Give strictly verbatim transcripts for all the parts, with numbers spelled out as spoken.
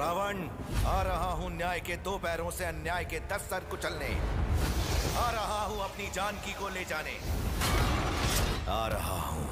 रावण, आ रहा हूँ न्याय के दो पैरों से अन्याय के दस सर कुचलने। आ रहा हूँ अपनी जानकी को ले जाने। आ रहा हूँ।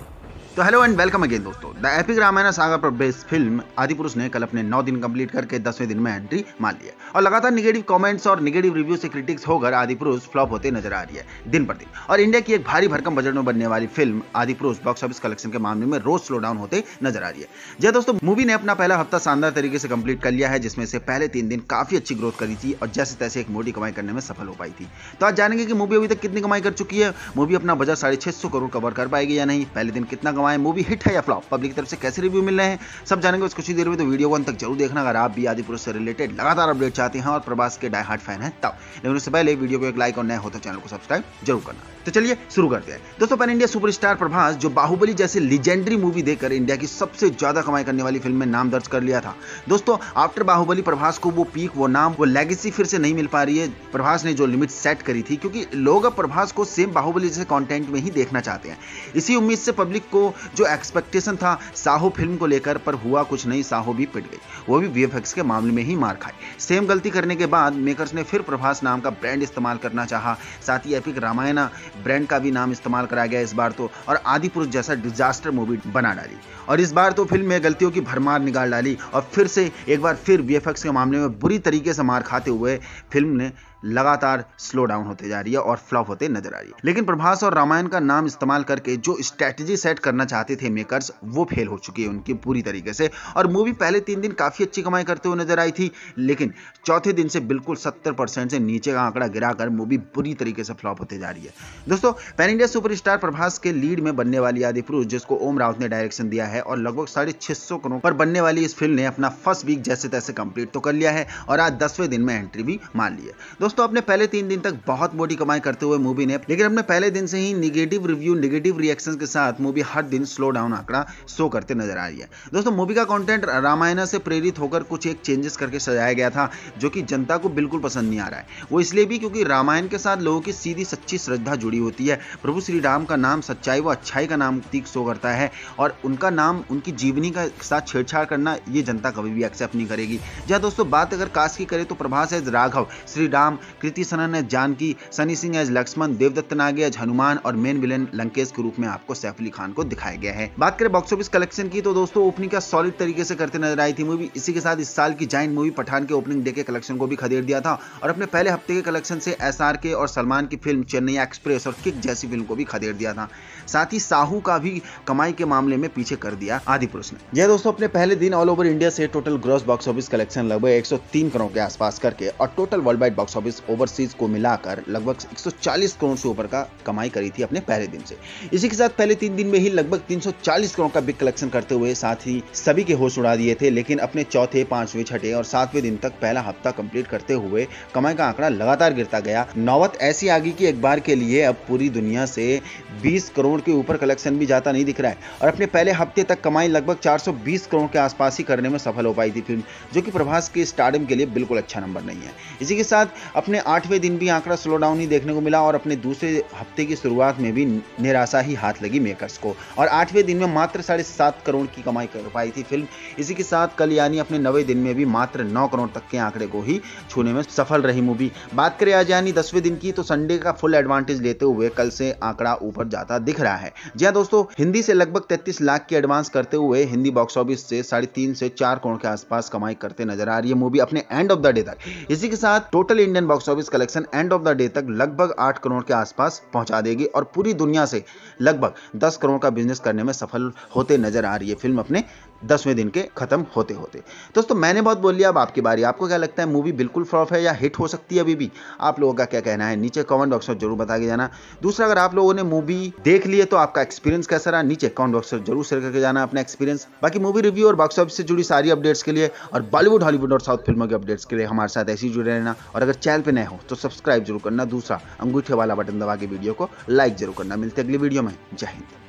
तो हेलो एंड वेलकम अगेन दोस्तों। द एपिक रामायण सागा पर बेस्ड फिल्म आदिपुरुष ने कल अपने नौ दिन कंप्लीट करके दसवें दिन में एंट्री मार लिया और लगातार निगेटिव कमेंट्स और निगेटिव रिव्यू से क्रिटिक्स होकर आदिपुरुष फ्लॉप होते नजर आ रही है दिन पर दिन। और इंडिया की एक भारी भरकम बजट में बनने वाली film Adipurush box office collection के मामले में रोज स्लो डाउन होते नजर आ रही है। जय दोस्तों, मूवी ने अपना पहला हफ्ता शानदार तरीके से कंप्लीट कर लिया है, जिसमें से पहले तीन दिन काफी अच्छी ग्रोथ करी थी और जैसे तैसे एक मोटी कमाई करने में सफल हो पाई थी। तो आज जानेंगे कि मूवी अभी तक कितनी कमाई कर चुकी है, मूवी अपना बजट साढ़े छह सौ करोड़ कवर कर पाएगी या नहीं, पहले दिन कितना मूवी हिट है या फ्लॉप, पब्लिक की तरफ से कैसे रिव्यू मिल रहे हैं, सब जानेंगे उस कुछ ही देर में। तो वीडियो को अंत तक जरूर देखना अगर आप भी आदिपुरुष से रिलेटेड लगातार अपडेट चाहते हैं और प्रभास के डाई हार्ड फैन हैं तब। लेकिन उससे पहले वीडियो को एक लाइक और नए हो तो चैनल को सब्सक्राइब जरूर करना। तो चलिए शुरू करते हैं दोस्तों। पैन इंडिया सुपरस्टार प्रभास, जो बाहुबली जैसे लीजेंडरी मूवी देकर इंडिया की सबसे ज्यादा कमाई करने वाली फिल्म में नाम दर्ज कर लिया था दोस्तों, आफ्टर बाहुबली प्रभास को वो पीक, वो नाम, वो लेगेसी फिर से नहीं मिल पा रही है। प्रभास ने जो लिमिट सेट करी थी, क्योंकि लोग अब प्रभास को सेम बाहुबली जैसे कॉन्टेंट में ही देखना चाहते हैं। इसी उम्मीद से पब्लिक को जो एक्सपेक्टेशन था साहो फिल्म को लेकर, पर हुआ कुछ नहीं, साहो भी पिट गई, वो भी वीएफएक्स के मामले में ही मार खाई। सेम गलती करने के बाद मेकर्स ने फिर प्रभास नाम का ब्रांड इस्तेमाल करना चाहा, साथ ही एपिक रामायण ब्रांड का भी नाम इस्तेमाल कराया गया इस बार तो, और आदिपुरुष जैसा डिजास्टर मूवी बना डाली। और इस बार तो फिल्म में गलतियों की भरमार निकाल डाली और फिर से एक बार फिर वीएफएक्स के मामले में बुरी तरीके से मार खाते हुए फिल्म ने लगातार स्लो डाउन होते जा रही है और फ्लॉप होते नजर आ रही है। लेकिन प्रभास और रामायण का नाम इस्तेमाल करके जो स्ट्रैटेजी सेट करना चाहते थे मेकर्स, वो फेल हो चुकी है उनकी पूरी तरीके से। और मूवी पहले तीन दिन काफी अच्छी कमाई करते हुए नजर आई थी, लेकिन चौथे दिन से बिल्कुल सत्तर परसेंट से नीचे का आंकड़ा गिराकर मूवी बुरी तरीके से फ्लॉप होते जा रही है। दोस्तों, पैन इंडिया सुपरस्टार प्रभास के लीड में बनने वाली आदिपुरुष, जिसको ओम राउत ने डायरेक्शन दिया है, और लगभग साढ़े छह सौ करोड़ पर बनने वाली इस फिल्म ने अपना फर्स्ट वीक जैसे तैसे कंप्लीट तो कर लिया है और आज दसवें दिन में एंट्री भी मार ली है। दोस्तों, अपने पहले तीन दिन तक बहुत मोटी कमाई करते हुए मूवी ने, लेकिन अपने पहले दिन से ही निगेटिव रिव्यू, निगेटिव रिएक्शंस के साथ मूवी हर दिन स्लो डाउन आंकड़ा शो करते नजर आ रही है। दोस्तों, मूवी का कंटेंट रामायण से प्रेरित होकर कुछ एक चेंजेस करके सजाया गया था, जो कि जनता को बिल्कुल पसंद नहीं आ रहा है। वो इसलिए भी क्योंकि रामायण के साथ लोगों की सीधी सच्ची श्रद्धा जुड़ी होती है। प्रभु श्री राम का नाम सच्चाई व अच्छाई का नाम प्रतीक शो करता है और उनका नाम, उनकी जीवनी का साथ छेड़छाड़ करना ये जनता कभी भी एक्सेप्ट नहीं करेगी। जहाँ दोस्तों बात अगर कास्ट की करें तो Prabhas as Raghav, Shri Ram, Kriti Sanon as Janaki, Sunny Singh as Lakshman, Devdatta Nage as Hanuman और मेन विलेन लंकेश के रूप में आपको सैफ अली खान को दिखाया गया है। बात करें बॉक्स ऑफिस कलेक्शन की तो दोस्तों ओपनिंग का सॉलिड तरीके से करते नजर आई थी मूवी। इसी के साथ इस साल की जायंट मूवी पठान के ओपनिंग डे के कलेक्शन को भी खदेड़ दिया था और अपने पहले हफ्ते के कलेक्शन से एसआरके और सलमान की फिल्म चेन्नई एक्सप्रेस और किक जैसी फिल्म को भी खदेड़ दिया था। साथ ही साहो का भी कमाई के मामले में पीछे कर दिया आदिपुरुष ने। यह दोस्तों अपने पहले दिन ऑल ओवर इंडिया से total gross box office collection लगभग एक सौ तीन करोड़ के आसपास करके और total world wide box office overseas को मिलाकर लगभग एक सौ चालीस करोड़ से ऊपर का कमाई करी थी अपने पहले दिन से। इसी के साथ पहले तीन दिन में ही लगभग तीन सौ चालीस करोड़ का बिग कलेक्शन करते हुए साथ ही सभी के होश उड़ा दिए थे। लेकिन अपने चौथे, पांचवें, छठे और सातवें दिन तक पहला हफ्ता कंप्लीट करते हुए कमाई का आंकड़ा लगातार गिरता गया। नौबत ऐसी आ गई कि एक बार के लिए अब पूरी दुनिया से बीस करोड़ के ऊपर कलेक्शन भी जाता नहीं दिख रहा है और अपने पहले हफ्ते तक कमाई लगभग चार सौ बीस करोड़ के आसपास ही करने में सफल हो पाई थी फिल्म, जो कि प्रभास के स्टारडम के लिए बिल्कुल अच्छा नंबर नहीं है। इसी के साथ अपने आठवें दिन भी आंकड़ा स्लो डाउन ही देखने को मिला और अपने दूसरे हफ्ते की शुरुआत में भी निराशा ही हाथ लगी मेकर्स को और आठवें दिन में मात्र साढ़े सात करोड़ की कमाई कर पाई थी फिल्म। इसी के साथ कल यानी अपने नवे दिन में भी मात्र नौ करोड़ तक के आंकड़े को ही छूने में सफल रही मूवी। बात करें आज यानी दसवें दिन की तो संडे का फुल एडवांटेज लेते हुए कल से आंकड़ा ऊपर जाता दिख रहा है। जी दोस्तों, हिंदी से लगभग तैतीस लाख की एडवांस करते हुए हिंदी बॉक्स ऑफिस से साढ़े तीन से चार करोड़ के आसपास कमाई करते नजर आ रही है मूवी अपने एंड ऑफ द डे तक। इसी के साथ total Indian box office collection end of the day तक लगभग आठ करोड़ के आसपास पहुंचा देगी और पूरी दुनिया से लगभग दस करोड़ का बिजनेस करने में सफल होते नजर आ रही है फिल्म अपने दसवें दिन के खत्म होते होते। दोस्तों, मैंने बहुत बोल लिया, अब आपकी बारी। आपको क्या लगता है, मूवी बिल्कुल फ्लॉप है या हिट हो सकती है? अभी भी आप लोगों का क्या कहना है नीचे कमेंट बॉक्स में जरूर बता के जाना। दूसरा, अगर आप लोगों ने मूवी देख ली है तो आपका एक्सपीरियंस कैसा रहा, नीचे कमेंट बॉक्स में जरूर शेयर करके जाना अपना एक्सपीरियंस। बाकी मूवी रिव्यू और बॉक्स ऑफिस से जुड़ी सारी अपडेट्स के लिए और बॉलीवुड, हॉलीवुड और साउथ फिल्मों के अपडेट्स के लिए हमारे साथ ऐसे ही जुड़े रहना। और अगर चैनल पर नए हो तो सब्सक्राइब जरूर करना, दूसरा अंगूठे वाला बटन दबा के वीडियो को लाइक जरूर करना। मिलते अगली वीडियो में, जय हिंद।